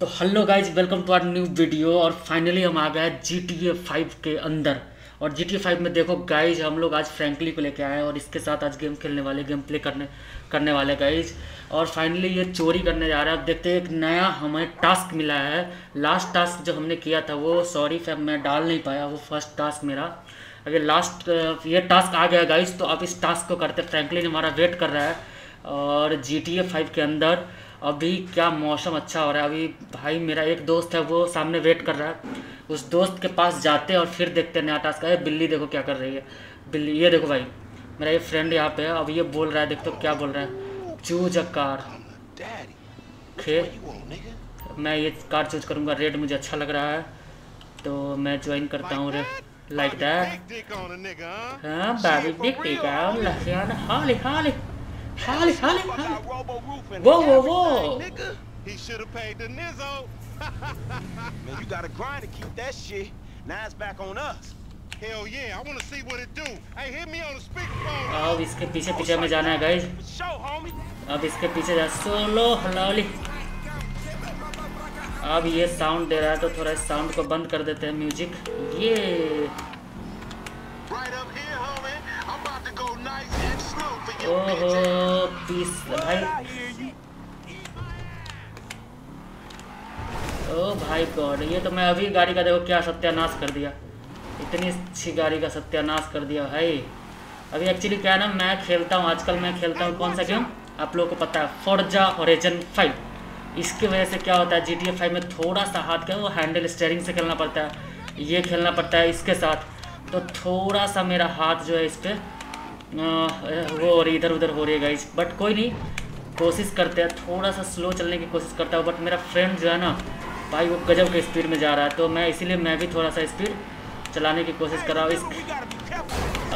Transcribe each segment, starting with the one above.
तो hello guys, welcome to our new video. और finally हम आ गए हैं GTA 5 के अंदर। और GTA 5 में देखो गाइज, हम लोग आज फ्रैंकलिन को लेके आए हैं और इसके साथ आज गेम खेलने वाले, गेम प्ले करने वाले गाइज। और फाइनली ये चोरी करने जा रहा है। अब देखते हैं, एक नया हमें टास्क मिला है। लास्ट टास्क जो हमने किया था वो सॉरी मैं डाल नहीं पाया, वो फर्स्ट टास्क मेरा। अगर लास्ट ये टास्क आ गया गाइज, तो आप इस टास्क को करते। फ्रैंकलिन हमारा वेट कर रहा है। और GTA 5 के अंदर अभी क्या मौसम अच्छा हो रहा है। अभी भाई मेरा एक दोस्त है, वो सामने वेट कर रहा है। उस दोस्त के पास जाते हैं और फिर देखते हैं नया टास्क का। ये बिल्ली देखो क्या कर रही है। बिल्ली ये देखो भाई, मेरा ये फ्रेंड यहाँ पे है। अब ये बोल रहा है, देखो क्या बोल रहा है, चूज अ कार। खेल मैं ये कार चूज करूँगा, रेड मुझे अच्छा लग रहा है तो मैं ज्वाइन करता हूँ। लाइक दैट हाँ Holly. Whoa. He should have paid the nizzo. Man, you gotta grind to keep that shit. Now it's back on us. Hell yeah, I want to see what it do. Hey, hit me on the speakerphone. अब इसके पीछे में जाना है guys. अब इसके पीछे जा solo Holly. अब ये sound दे रहा है तो थोड़ा इस sound को बंद कर देते हैं music. ये ओहो पीस भाई, ओ भाई गॉड, ये तो मैं अभी गाड़ी का देखो क्या सत्यानाश कर दिया। इतनी अच्छी गाड़ी का सत्यानाश कर दिया भाई। अभी एक्चुअली क्या है ना, मैं खेलता हूँ आजकल, मैं खेलता हूँ कौन सा गेम आप लोगों को पता है, फोर्जा होराइजन 5। इसकी वजह से क्या होता है, GTA 5 में थोड़ा सा हाथ का वो हैंडल स्टेयरिंग से खेलना पड़ता है, ये खेलना पड़ता है इसके साथ। तो थोड़ा सा मेरा हाथ जो है इस पर वो और इधर उधर हो रही है गाइज, बट कोई नहीं, कोशिश करते हैं। थोड़ा सा स्लो चलने की कोशिश करता हूँ, बट मेरा फ्रेंड जो है ना भाई, वो गजब के स्पीड में जा रहा है। तो मैं इसीलिए मैं भी थोड़ा सा स्पीड चलाने की कोशिश कर रहा हूँ।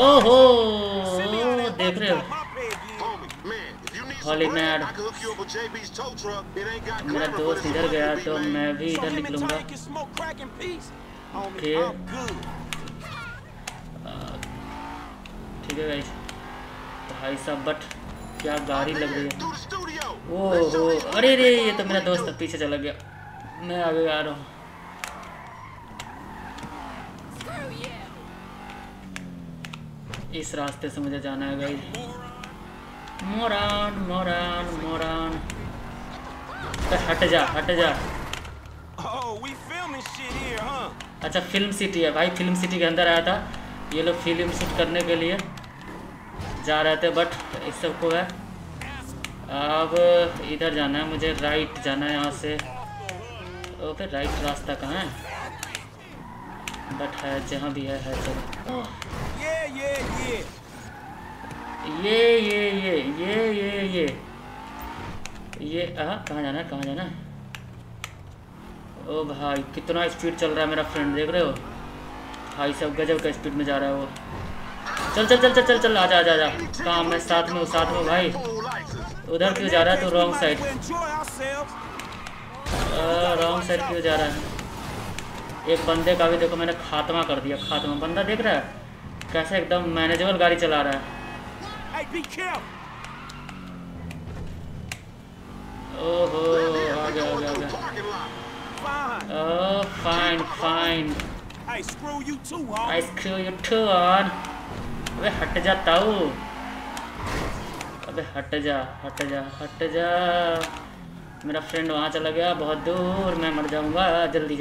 ओहो देख रहे हो हॉली, मेरा दोस्त इधर गया तो मैं भी इधर निकलूँगा। ओके ठीक है गाइस, भाई साहब बट क्या गाड़ी लग रही है। ओहो अरे रे, ये तो मेरा दोस्त पीछे चला गया, मैं आगे आ रहा हूँ। इस रास्ते से मुझे जाना है गाइस। मोरान मोरान मोरान, हट जा हट जा। अच्छा फिल्म सिटी है भाई, फिल्म सिटी के अंदर आया था। ये लोग फिल्म शूट करने के लिए जा रहे थे, बट इस सब को है। अब इधर जाना है मुझे, राइट जाना है यहाँ से। ओके राइट रास्ता कहाँ है, बट है जहाँ भी है चलो। ये कहाँ जाना है। ओ भाई कितना स्पीड चल रहा है मेरा फ्रेंड, देख रहे हो भाई सब गजब का स्पीड में जा रहा है वो। चल चल चल चल चल चल आजा आजा आजा, कहाँ मैं साथ में भाई। उधर क्यों जा रहा है, तो रॉन्ग साइड क्यों जा रहा है। एक बंदे का भी देखो मैंने खात्मा कर दिया, खात्मा। बंदा देख रहा है कैसे एकदम मैनेजेबल गाड़ी चला रहा है। ओहो आ गया fine I screw you too on। अबे हट जा ताऊ, अबे हट जा। मेरा फ्रेंड वहाँ चला गया बहुत दूर, मैं मर जाऊँगा। जल्दी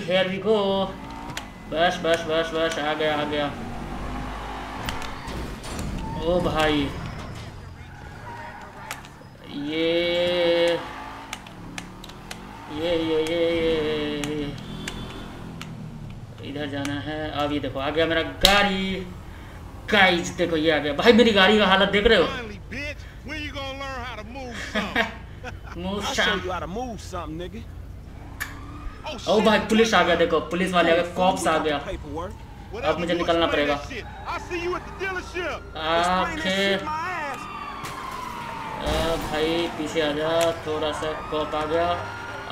हेयर वी गो। बस आ गया। ओ भाई ये इधर जाना है। अब ये देखो आ गया मेरा गाड़ी गाइज, देखो ये आ गया भाई। मेरी गाड़ी का हालत देख रहे हो। ओ भाई पुलिस आ गया, देखो पुलिस वाले आ गए, कॉप्स आ गया। अब मुझे निकलना पड़ेगा। भाई पीछे आ जा, थोड़ा सा कॉप आ गया।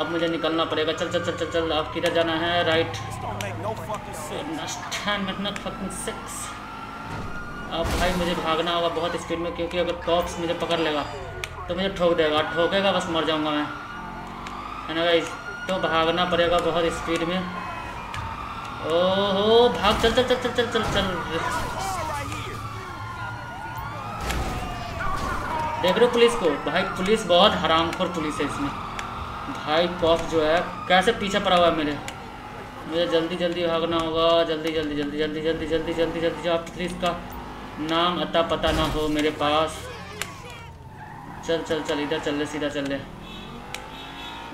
अब मुझे निकलना पड़ेगा। चल। अब किधर जाना है, राइट। अब भाई मुझे भागना होगा बहुत स्पीड में, क्योंकि अगर कॉप्स मुझे पकड़ लेगा तो मुझे ठोक देगा, ठोकेगा बस मर जाऊंगा मैं, है ना गाइस। तो भागना पड़ेगा बहुत स्पीड में। ओहो भाग, चल चल चल चल चल चल चल। देख रहे हो पुलिस को भाई, पुलिस बहुत हरामखोर पुलिस है इसमें भाई। कॉप जो है कैसे पीछे पड़ा हुआ है मेरे। मुझे जल्दी जल्दी भागना होगा, जल्दी जल्दी जल्दी जल्दी जल्दी जल्दी जल्दी जल्दी। जो आप पुलिस का नाम अता पता ना हो मेरे पास। चल चल चल, इधर चल ले, सीधा चल ले।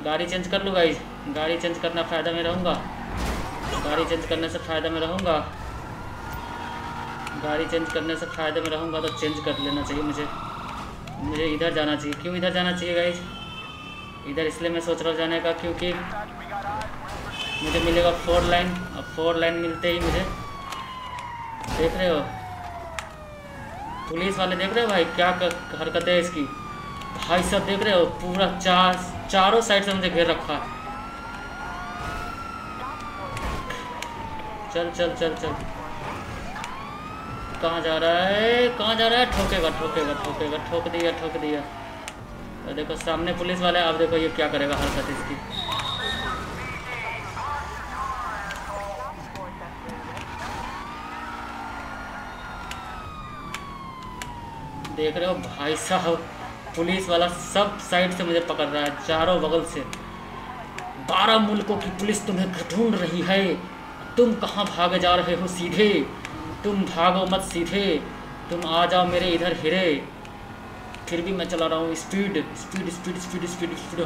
गाड़ी चेंज कर लूँगा गाइस, गाड़ी चेंज करना फ़ायदा में रहूँगा, गाड़ी चेंज करने से फ़ायदा में रहूँगा, गाड़ी चेंज करने से फ़ायदे में रहूँगा। तो चेंज कर लेना चाहिए मुझे, मुझे इधर जाना चाहिए। क्यों इधर जाना चाहिए गाइस? इधर इसलिए मैं सोच रहा हूँ जाने का क्योंकि मुझे मिलेगा 4 लाइन। अब 4 लाइन मिलते ही मुझे, देख रहे हो पुलिस वाले, देख रहे हो भाई क्या हरकत है इसकी भाई साहब। देख रहे हो पूरा चारों साइड से मुझे घेर रखा है। चल चल चल चल, कहाँ जा रहा है, कहाँ जा रहा है? ठोकेगा ठोकेगा ठोकेगा, ठोक दिया ठोक दिया। तो देखो सामने पुलिस वाला है, आप देखो ये क्या करेगा हरकत इसकी। देख रहे हो भाई साहब, पुलिस वाला सब साइड से मुझे पकड़ रहा है, चारों बगल से। 12 मुल्कों की पुलिस तुम्हें ढूंढ रही है, तुम कहाँ भागे जा रहे हो सीधे? तुम भागो मत सीधे, तुम आ जाओ मेरे इधर हिरे। फिर भी मैं चला रहा हूँ speed speed speed speed speed speed.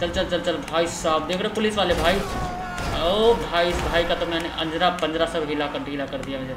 चल चल चल चल भाई साहब, देख रहे पुलिस वाले भाई। ओ भाई, भाई का तो मैंने अंजरा पंजरा सब ढीला कर दिया मुझे।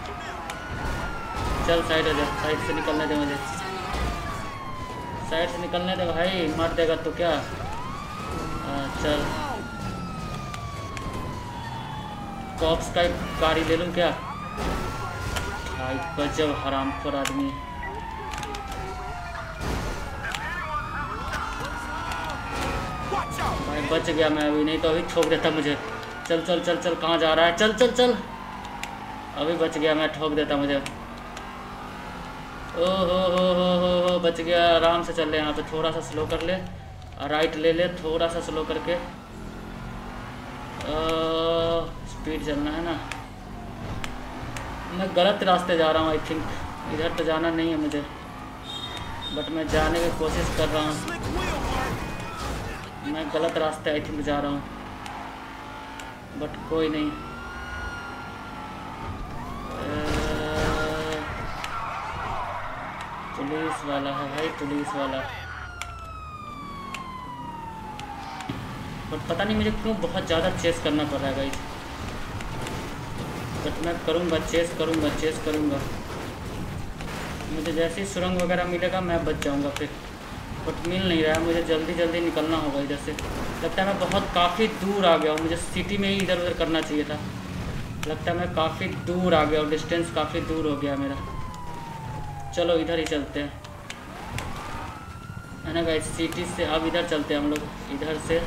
चल साइड हो जा, साइड से निकलने दे मुझे, साइड से निकलने दे भाई, मार देगा तो क्या। चल कॉप्स का एक गाड़ी ले लूँ क्या भाई? गजब हरामखोर आदमी। भाई बच गया मैं अभी, नहीं तो अभी ठोक देता मुझे। चल चल चल चल, कहाँ जा रहा है? चल चल चल, अभी बच गया मैं, ठोक देता मुझे। ओहो हो, बच गया। आराम से चल ले, यहाँ पे थोड़ा सा स्लो कर ले, राइट ले ले, थोड़ा सा स्लो करके स्पीड चलना है ना। मैं गलत रास्ते जा रहा हूँ आई थिंक, इधर तो जाना नहीं है मुझे, बट मैं जाने की कोशिश कर रहा हूँ। मैं गलत रास्ते आई थिंक जा रहा हूँ, बट कोई नहीं। पुलिस वाला है भाई, पुलिस वाला। बट पता नहीं मुझे क्यों बहुत ज़्यादा चेस करना पड़ रहा है गाइस, बट मैं करूँगा चेस, करूँगा चेस करूँगा। मुझे जैसे ही सुरंग वगैरह मिलेगा मैं बच जाऊँगा फिर, बट मिल नहीं रहा है। मुझे जल्दी जल्दी निकलना होगा इधर से। लगता है मैं बहुत काफ़ी दूर आ गया हूँ, मुझे सिटी में ही इधर उधर करना चाहिए था। लगता है मैं काफ़ी दूर आ गया हूँ, डिस्टेंस काफ़ी दूर हो गया मेरा। चलो इधर ही चलते हैं, है ना गाइस, सिटी से। अब इधर चलते हैं हम लोग, इधर से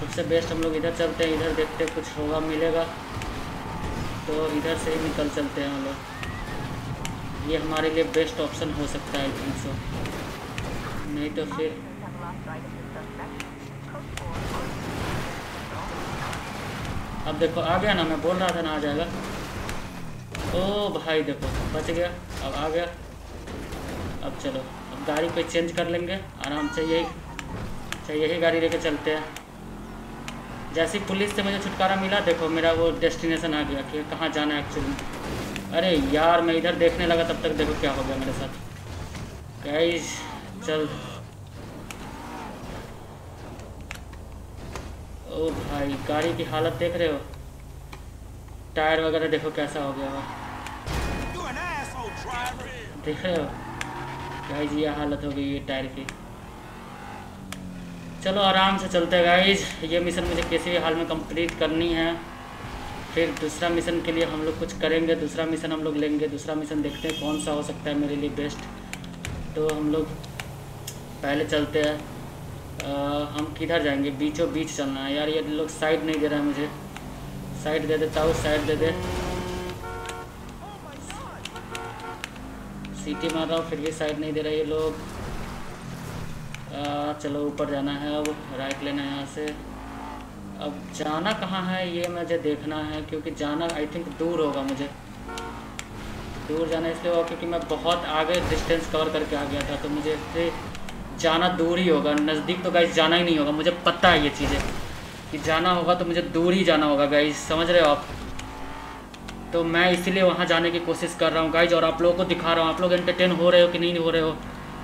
सबसे बेस्ट हम लोग इधर चलते हैं। इधर देखते हैं कुछ होगा मिलेगा तो इधर से ही निकल चलते हैं हम लोग। ये हमारे लिए बेस्ट ऑप्शन हो सकता है आई थिंक सो, नहीं तो फिर अब देखो आ गया ना, मैं बोल रहा था ना आ जाएगा। ओ भाई देखो बच गया, अब आ गया। अब चलो, अब गाड़ी पे चेंज कर लेंगे आराम से। यही गाड़ी लेके चलते हैं। जैसे पुलिस से मुझे छुटकारा मिला, देखो मेरा वो डेस्टिनेशन आ गया कि कहाँ जाना है एक्चुअली। अरे यार मैं इधर देखने लगा, तब तक देखो क्या हो गया मेरे साथ गाइस। चल ओ भाई, गाड़ी की हालत देख रहे हो, टायर वगैरह देखो कैसा हो गया है, देख रहे हो गाइस, ये हालत हो गई है टायर की। चलो आराम से चलते हैं गाइज। ये मिशन मुझे किसी हाल में कंप्लीट करनी है, फिर दूसरा मिशन के लिए हम लोग कुछ करेंगे। दूसरा मिशन हम लोग लेंगे, दूसरा मिशन देखते हैं कौन सा हो सकता है मेरे लिए बेस्ट। तो हम लोग पहले चलते हैं। हम किधर जाएंगे? बीचों बीच चलना है यार। ये लोग साइड नहीं दे रहा है मुझे। साइड दे देता हूँ, साइड दे दे। सीटी मार रहा हूँ फिर भी साइड नहीं दे रहा ये लोग। चलो ऊपर जाना है, अब राइट लेना है यहाँ से। अब जाना कहाँ है ये मुझे देखना है, क्योंकि जाना आई थिंक दूर होगा। मुझे दूर जाना इसलिए होगा क्योंकि मैं बहुत आगे डिस्टेंस कवर करके आ गया था, तो मुझे इसलिए जाना दूर ही होगा। नज़दीक तो गाइस जाना ही नहीं होगा, मुझे पता है ये चीज़ें कि जाना होगा तो मुझे दूर ही जाना होगा गाइस, समझ रहे हो आप? तो मैं इसीलिए वहाँ जाने की कोशिश कर रहा हूँ गाइज, और आप लोगों को दिखा रहा हूँ। आप लोग एंटरटेन हो रहे हो कि नहीं हो रहे हो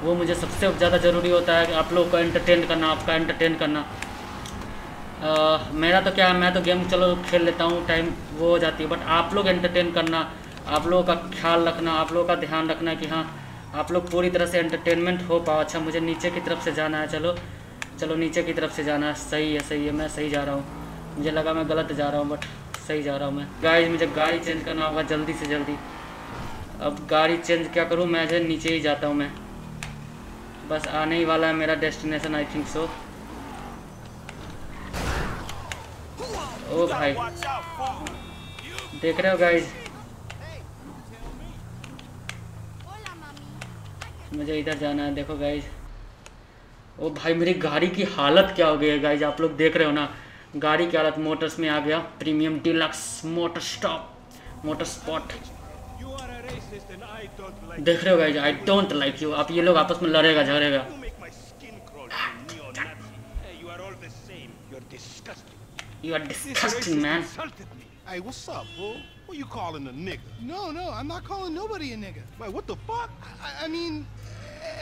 वो मुझे सबसे ज़्यादा ज़रूरी होता है, आप लोगों को एंटरटेन करना, आपका एंटरटेन करना। मेरा तो क्या है, मैं तो गेम चलो खेल लेता हूँ, टाइम वो हो जाती है, बट आप लोग एंटरटेन करना, आप लोगों का ख्याल रखना, आप लोगों का ध्यान रखना कि हाँ आप लोग पूरी तरह से एंटरटेनमेंट हो पाओ। अच्छा मुझे नीचे की तरफ से जाना है, चलो चलो नीचे की तरफ से जाना है। सही है, सही है, मैं सही जा रहा हूँ। मुझे लगा मैं गलत जा रहा हूँ बट सही जा रहा हूँ मैं। गाइस मुझे गाड़ी चेंज करना होगा जल्दी से जल्दी। अब गाड़ी चेंज क्या करूँ मैं, जो नीचे ही जाता हूँ मैं, बस आने ही वाला है मेरा डेस्टिनेशन आई थिंक सो। ओ भाई देख रहे हो गाइस, मुझे इधर जाना है। देखो गाइस, ओ भाई मेरी गाड़ी की हालत क्या हो गई है गाइस, आप लोग देख रहे हो ना गाड़ी की हालत। मोटर्स में आ गया, premium deluxe motor stop motor spot. देख रहे हो guys, I don't like you. आप ये लोग आपस में लड़ेगा झगड़ेगा। You are disgusting, man. Hey, what's up, bro? What you calling a nigga? No, I'm not calling nobody a nigga. Wait, what the fuck? I mean,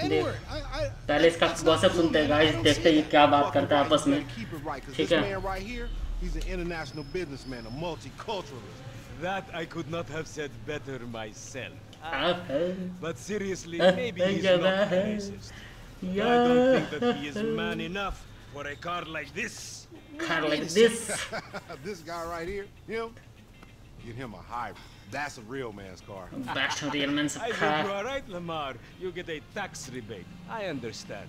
anywhere. पहले इसका gossip सुनते हैं गाइस, देखते हैं ये क्या बात करता है आपस में, ठीक है? He's an international businessman, a multiculturalist. That I could not have said better myself. But seriously, maybe he's not racist. Yeah. I don't think that he is man enough for a car like this. This guy right here, him. Get him a hybrid. That's a real man's car. That's a real man's car. I think you are right, Lamar. You get a tax rebate. I understand.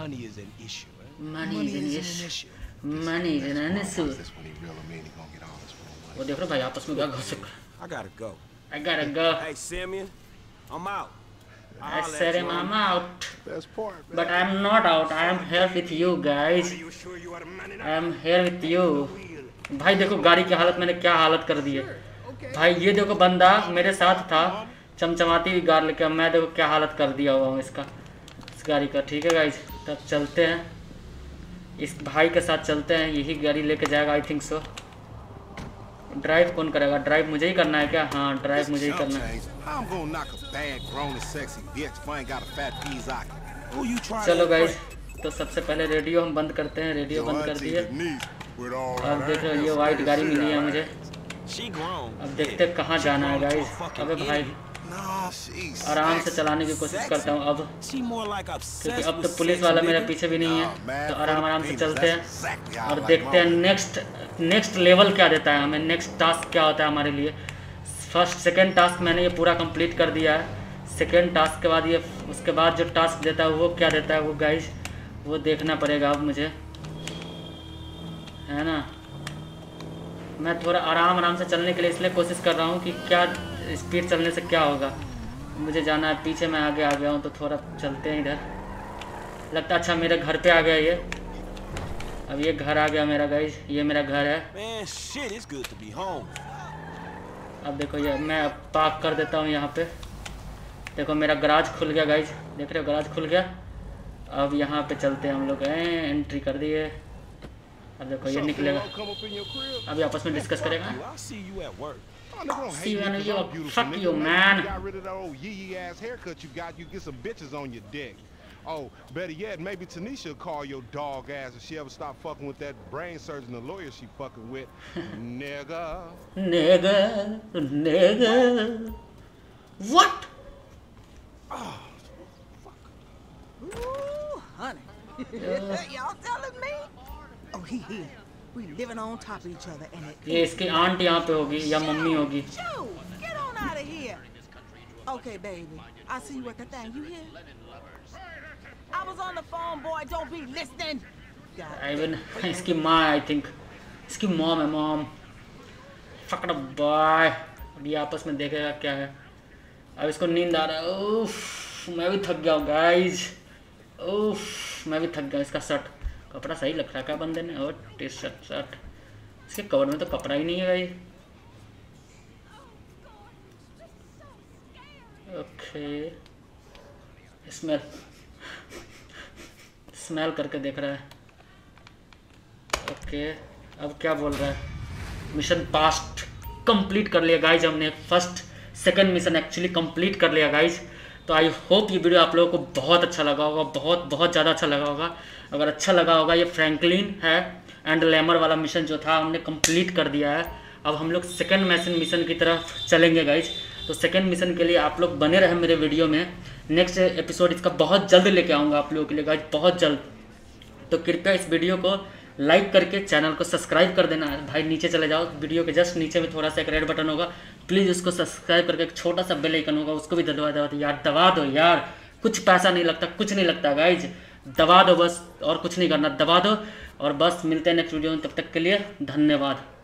Money is an issue. Money is an issue. This when he really mean he gonna get all this. वो देख रहे भाई आपस में क्या gossip. I gotta go. Hey Simeon, I'm out. I said I'm out. But I'm not out. I am here with you guys. I am here with you. भाई देखो गाड़ी की हालत, मैंने क्या हालत कर दी है भाई। ये देखो बंदा मेरे साथ था चमचमाती हुई गाड़ी लेके, मैं देखो क्या हालत कर दिया हुआ हूँ इसका, इस गाड़ी का। ठीक है गाइज, तब चलते हैं इस भाई के साथ, चलते हैं। यही गाड़ी लेके जाएगा आई थिंक सो। ड्राइव कौन करेगा? ड्राइव मुझे ही करना है क्या? हाँ ड्राइव मुझे ही करना है। चलो गाइज तो सबसे पहले रेडियो हम बंद करते हैं। रेडियो बंद कर दिए। अब देखो ये वाइट गाड़ी मिली है मुझे। अब देखते हैं कहाँ जाना है गाइज। अबे भाई आराम से चलाने की कोशिश करता हूँ अब, क्योंकि अब तो पुलिस वाला मेरे पीछे भी नहीं है, तो आराम से चलते हैं और देखते हैं नेक्स्ट लेवल क्या देता है हमें, नेक्स्ट टास्क क्या होता है हमारे लिए। फर्स्ट सेकंड टास्क मैंने ये पूरा कंप्लीट कर दिया है। सेकंड टास्क के बाद ये, उसके बाद जो टास्क देता है वो क्या देता है वो गाइस वो देखना पड़ेगा अब मुझे, है ना? मैं थोड़ा आराम से चलने के लिए इसलिए कोशिश कर रहा हूँ कि क्या स्पीड चलने से क्या होगा। मुझे जाना है पीछे, मैं आगे आ गया हूँ तो थोड़ा चलते हैं इधर। लगता अच्छा मेरे घर पर आ गया ये। अब ये घर आ गया मेरा गाइज, ये मेरा घर है। अब देखो ये मैं पार्क कर देता हूँ यहाँ पे। देखो मेरा गराज खुल गया गाइज, देख रहे हो गराज खुल गया। अब यहाँ पे चलते हैं हम लोग, एंट्री कर दिए। अब देखो ये निकलेगा, अभी आपस में डिस्कस करेगा। Fuck you, man. Oh, better yet, maybe Tanisha call your dog ass if she ever stop fucking with that brain surgeon, the lawyer she fucking with. Nigga. What? Oh, fuck. Ooh, honey. Y'all telling me? Oh, he here. We living on top of each other and it. ये इसकी aunt यहाँ पे होगी या mummy होगी. Get on out of here. Okay, baby. I see you at the thing. You hear? I was on the phone, boy. Don't be listening. Even इसकी माँ I think. इसकी mom है mom. Fuck it up, boy. अभी आपस में देखेगा क्या है. अब इसको नींद आ रहा है. ओह मैं भी थक गया हूँ guys. ओह मैं भी थक गया. इसका शर्ट कपड़ा सही लग रहा है क्या बंदे ने. और टी शर्ट शर्ट इसके कवर में तो कपड़ा ही नहीं है भाई. ओके स्मेल स्मेल करके देख रहा है. ओके अब क्या बोल रहा है. मिशन पास्ट कंप्लीट कर लिया गाइज. हमने first second mission actually complete कर लिया गाइज. तो आई होप ये वीडियो आप लोगों को बहुत अच्छा लगा होगा. बहुत ज़्यादा अच्छा लगा होगा. अगर अच्छा लगा होगा ये फ्रैंकलिन है एंड लैमर वाला मिशन जो था हमने कंप्लीट कर दिया है. अब हम लोग सेकंड मिशन की तरफ चलेंगे गाइज. तो सेकंड मिशन के लिए आप लोग बने रहें मेरे वीडियो में. नेक्स्ट एपिसोड इसका बहुत जल्द लेके आऊँगा आप लोगों के लिए गाइज, बहुत जल्द. तो कृपया इस वीडियो को लाइक करके चैनल को सब्सक्राइब कर देना भाई. नीचे चले जाओ वीडियो के जस्ट नीचे में थोड़ा सा एक रेड बटन होगा, प्लीज़ उसको सब्सक्राइब करके एक छोटा सा बेल आइकन होगा उसको भी दबा दो यार. कुछ पैसा नहीं लगता, कुछ नहीं लगता गाइज. दबा दो बस और कुछ नहीं करना, दबा दो. और बस मिलते हैं नेक्स्ट वीडियो में, तब तक के लिए धन्यवाद.